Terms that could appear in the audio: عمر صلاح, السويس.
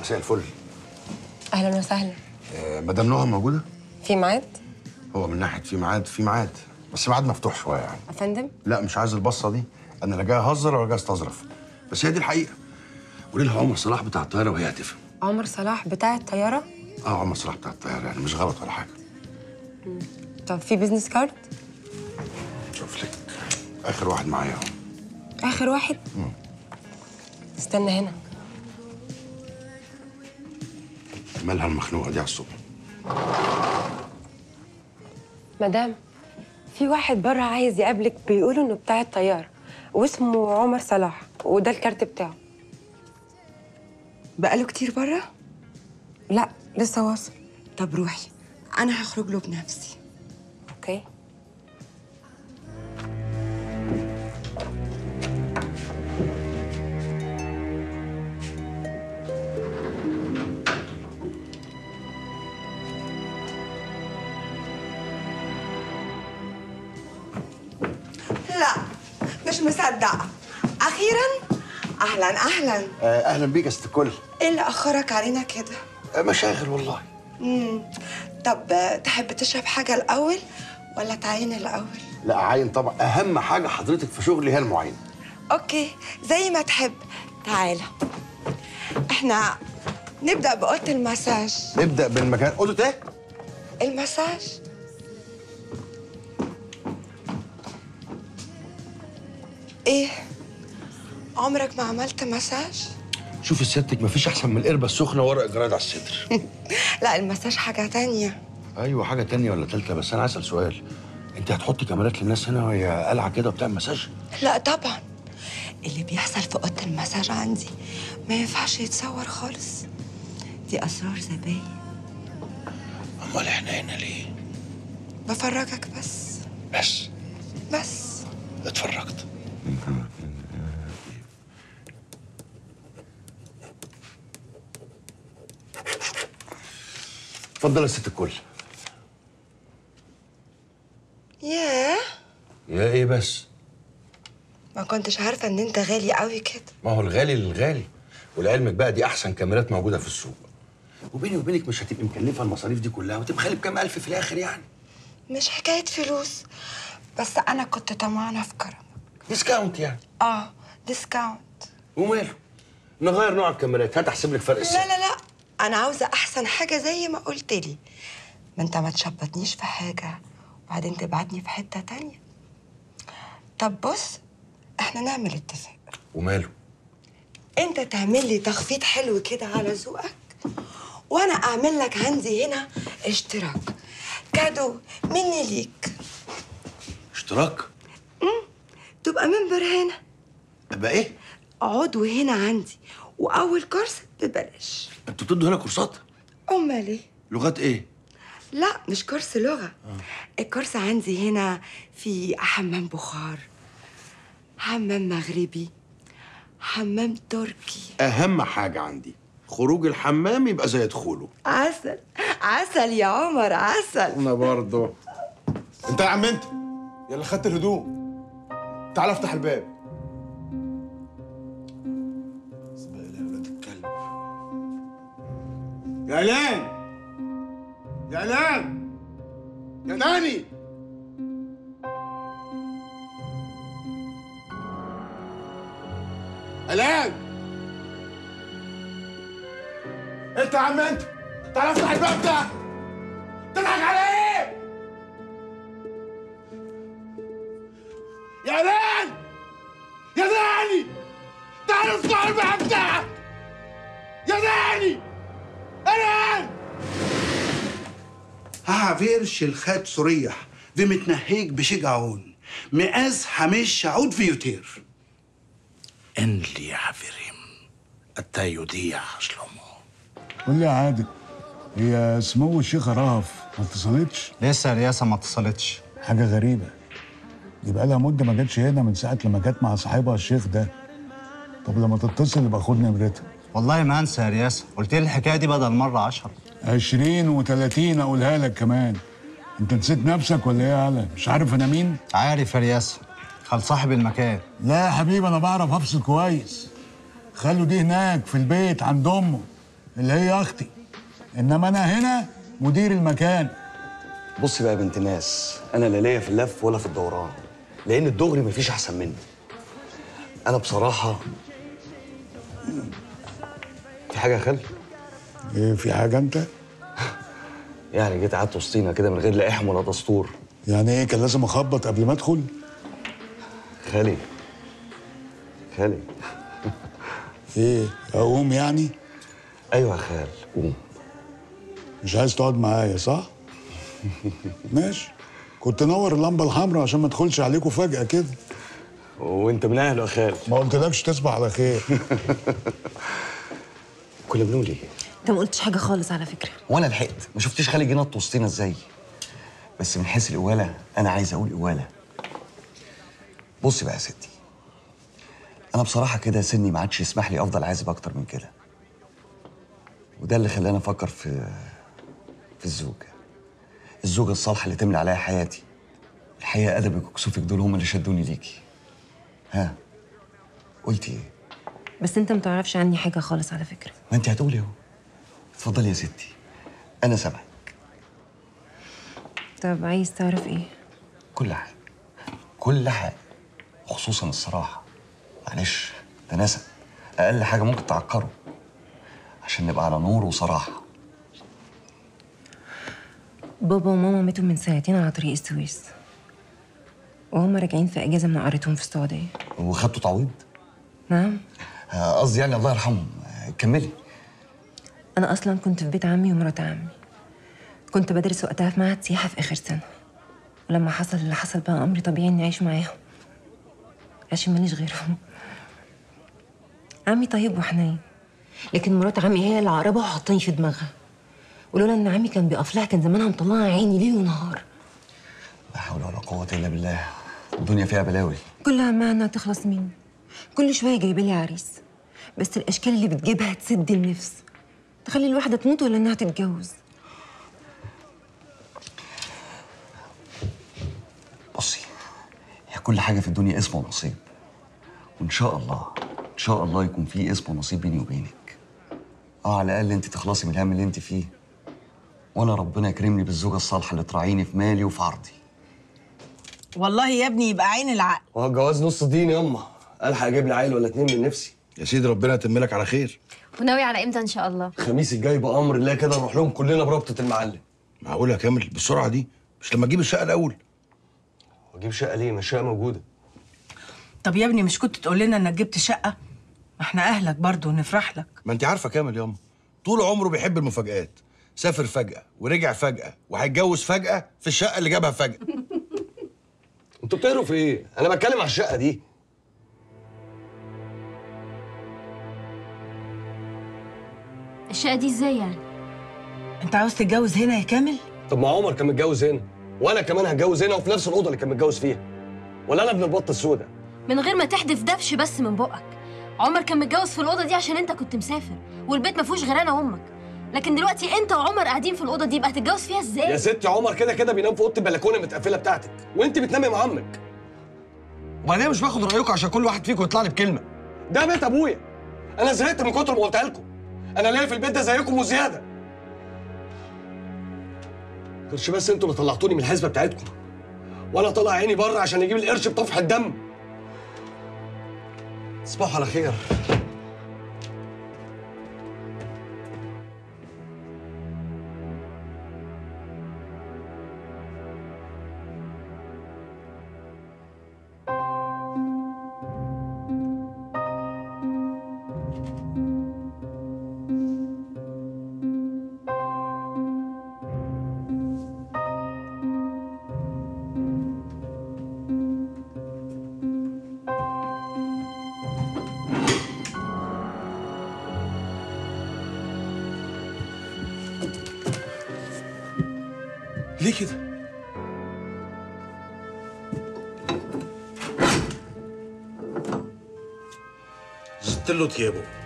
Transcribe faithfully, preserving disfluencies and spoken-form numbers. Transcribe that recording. مساء الفل. اهلا وسهلا. آه مدام نهى موجوده؟ في ميعاد؟ هو من ناحيه في ميعاد في ميعاد، بس ميعاد مفتوح شويه يعني. يا فندم؟ لا مش عايز البصه دي، انا لا جاي اهزر ولا جاي استظرف، بس هي دي الحقيقه. قولي لها عمر صلاح بتاع الطياره وهي هتفهم. عمر صلاح بتاع الطياره؟ اه عمر صلاح بتاع الطياره، يعني مش غلط ولا حاجه. مم. طب في بيزنس كارد؟ شوف لك اخر واحد معايا اهو. اخر واحد؟ مم. استنى هنا. مالها المخنوقه دي على الصبح؟ مدام في واحد بره عايز يقابلك، بيقولوا انه بتاع الطياره واسمه عمر صلاح وده الكارت بتاعه. بقاله كتير بره؟ لا لسه واصل. طب روحي انا هخرج له بنفسي. اوكي. مش مصدقة. أخيراً. أهلاً أهلاً. أهلاً بيك يا ست الكل. إيه اللي أخرك علينا كده؟ مشاغل والله. امم طب تحب تشرب حاجة الأول ولا تعاين الأول؟ لا أعاين طبعاً، أهم حاجة حضرتك في شغلي هي المعاينة. أوكي زي ما تحب. تعالى إحنا نبدأ بأوضة المساج. نبدأ بالمكان أوضة إيه؟ المساج. ايه؟ عمرك ما عملت مساج؟ شوفي سيادتك مفيش احسن من القربة السخنة ورق الجرايد على الصدر. لا المساج حاجة تانية. ايوه حاجة تانية ولا تالتة، بس انا هسأل سؤال، انت هتحطي كاميرات للناس هنا وهي قلعة كده وبتعمل مساج؟ لا طبعا، اللي بيحصل في أوضة المساج عندي ما ينفعش يتصور خالص، دي أسرار زباين. أمال احنا هنا ليه؟ بفرجك بس. بس؟ بس. اتفرجت. اتفضل يا ست الكل. ياه يا ايه بس؟ ما كنتش عارفه ان انت غالي قوي كده. ما هو الغالي للغالي، ولعلمك بقى دي احسن كاميرات موجوده في السوق، وبيني وبينك مش هتبقي مكلفه المصاريف دي كلها وتبخلي بكام الف في الاخر يعني. مش حكايه فلوس، بس انا كنت طمعانه في كرم. ديسكاونت يعني؟ اه ديسكاونت. وماله؟ نغير نوع الكاميرات، هات احسب لك فرق السعر. لا لا لا انا عاوزه احسن حاجه زي ما قلت لي. ما انت ما تشبطنيش في حاجه وبعدين تبعتني في حته تانيه. طب بص احنا نعمل اتفاق. وماله؟ انت تعمل لي تخفيض حلو كده على ذوقك، وانا اعمل لك عندي هنا اشتراك كادو مني ليك. اشتراك؟ امم تبقى ممبر هنا. ابقى ايه؟ عضو هنا عندي، واول كورس ببلاش. انتوا بتدوا هنا كورسات؟ امال ايه؟ لغات ايه؟ لا مش كورس لغه. آه. الكورس عندي هنا في حمام بخار، حمام مغربي، حمام تركي. اهم حاجه عندي خروج الحمام يبقى زي دخوله. عسل عسل يا عمر عسل. انا برضه. انت يا عم انت يا اللي خدت الهدوم، تعال افتح الباب. اسمعي يا ولاد الكلب. يا لان يا لان يا داني. الان انت يا عم انت، تعال افتح الباب. ده تضحك على ايه؟ يا داني يا داني تعال افتح الباب بتاعك يا داني. الان هعفرش الخات صريح ومتنهيج بشجعون مقاس حمش شعود في يوتير ان لي حفرم حتى يضيع شلومه. قول لي يا عادل، هي سمو الشيخ رهف ما اتصلتش؟ لسه الرئاسه ما اتصلتش. حاجه غريبه، يبقى لها مده ما جاتش هنا من ساعه لما جت مع صاحبها الشيخ ده. طب لما تتصل يبقى خد نمرتها. والله ما انسى يا رياسه، قلت لي الحكايه دي بدل مره عشرة عشرين و30 اقولها لك كمان. انت نسيت نفسك ولا ايه يا علا؟ مش عارف انا مين؟ عارف يا رياسه، خال صاحب المكان. لا يا حبيبي انا بعرف افصل كويس. خلوا دي هناك في البيت عند امه، اللي هي اختي، انما انا هنا مدير المكان. بصي بقى يا بنت ناس، انا لا ليا في اللف ولا في الدوران، لان الدغري مفيش احسن مني. انا بصراحه في حاجه يا خالد؟ ايه في حاجه انت؟ يعني جيت قعدت وسطينا كده من غير لا احم ولا دستور. يعني ايه كان لازم اخبط قبل ما ادخل؟ خالي خالي ايه اقوم يعني؟ ايوه يا خال قوم. مش عايز تقعد معايا صح؟ ماشي، كنت نور اللمبه الحمراء عشان ما ادخلش عليكم فجأه كده. وانت من اهله يا خال. ما قلتلكش تصبح على خير. كنا بنقول ايه؟ انت ما قلتش حاجه خالص على فكره. وانا لحقت، ما شفتيش خالي جه نط وسطينا ازاي؟ بس من حيث القواله انا عايز اقول قواله. بصي بقى يا ستي، انا بصراحه كده سني ما عادش يسمح لي افضل عازب اكتر من كده، وده اللي خلاني افكر في في الزوجه الزوجه الصالحه اللي تملي عليا حياتي. الحقيقه ادبك وكسوفك دول هم اللي شدوني ليكي. ها قلتي ايه؟ بس انت ما تعرفش عني حاجه خالص على فكره. ما انت هتقولي اهو. اتفضلي يا ستي انا سامعك. طب عايز تعرف ايه؟ كل حاجه كل حاجه، خصوصا الصراحه. معلش ده نسب، اقل حاجه ممكن تعكره عشان نبقى على نور وصراحه. بابا وماما ماتوا من سنتين على طريق السويس، وهم راجعين في اجازه من قريتهم في السعوديه. وخدتوا تعويض؟ نعم قصدي يعني الله يرحمهم. كملي. انا اصلا كنت في بيت عمي ومرات عمي، كنت بدرس وقتها في معهد سياحه في اخر سنه، ولما حصل اللي حصل بقى امري طبيعي اني اعيش معاهم عشان ماليش غيرهم. عمي طيب وحنين، لكن مرات عمي هي اللي عقربه وحطاني في دماغها، ولولا ان عمي كان بيقف لها كان زمانها مطلعه عيني ليل ونهار. لا حول ولا قوه الا بالله، الدنيا فيها بلاوي كلها معنى تخلص مني. كل شويه جايبه لي عريس، بس الاشكال اللي بتجيبها تسد النفس، تخلي الواحده تموت ولا انها تتجوز. بصي، هي كل حاجه في الدنيا اسم ونصيب، وان شاء الله ان شاء الله يكون في اسم ونصيب بيني وبينك. اه على الاقل انت تخلصي من الهم اللي انت فيه، وانا ربنا يكرمني بالزوجه الصالحه اللي تراعيني في مالي وفي عرضي. والله يا ابني يبقى عين العقل. هو الجواز نص دين ياما، الحق اجيب لي عيل ولا اتنين من نفسي. يا سيدي ربنا يتملك على خير. وناوي على امتى ان شاء الله؟ الخميس الجاي بامر الله كده نروح لهم كلنا برابطه المعلم. معقوله يا كامل بالسرعه دي؟ مش لما تجيب الشقه الاول. واجيب شقه ليه؟ ما الشقه موجوده. طب يا ابني مش كنت تقول لنا انك جبت شقه؟ ما احنا اهلك برضه ونفرح لك. ما انت عارفه كامل ياما طول عمره بيحب المفاجآت، سافر فجأة ورجع فجأة وهيتجوز فجأة في الشقة اللي جابها فجأة. انتوا بتقروا في ايه؟ انا بتكلم على الشقة دي. الشقة دي ازاي يعني؟ انت عاوز تتجوز هنا يا كامل؟ طب ما عمر كان متجوز هنا، وانا كمان هتجوز هنا وفي نفس الأوضة اللي كان متجوز فيها. ولا انا ابن البطة السوداء؟ من غير ما تحدف دفش بس من بقك. عمر كان متجوز في الأوضة دي عشان انت كنت مسافر، والبيت ما فيهوش غير انا وامك. لكن دلوقتي انت وعمر قاعدين في الاوضه دي، يبقى هتتجوز فيها ازاي؟ يا ستي عمر كده كده بينام في اوضه البلكونه المتقفله بتاعتك، وانت بتنامي مع عمك. وبعدين مش باخد رايكم عشان كل واحد فيكم يطلع لي بكلمه. ده بيت ابويا، انا زهقت من كتر ما قلتها لكم. انا ليا في البيت ده زيكم وزياده. قرش بس انتوا اللي طلعتوني من الحسبه بتاعتكم، وانا طلع عيني بره عشان اجيب القرش بطفحه دم. تصبحوا على خير. ليه كده؟ زدت له ثيابه.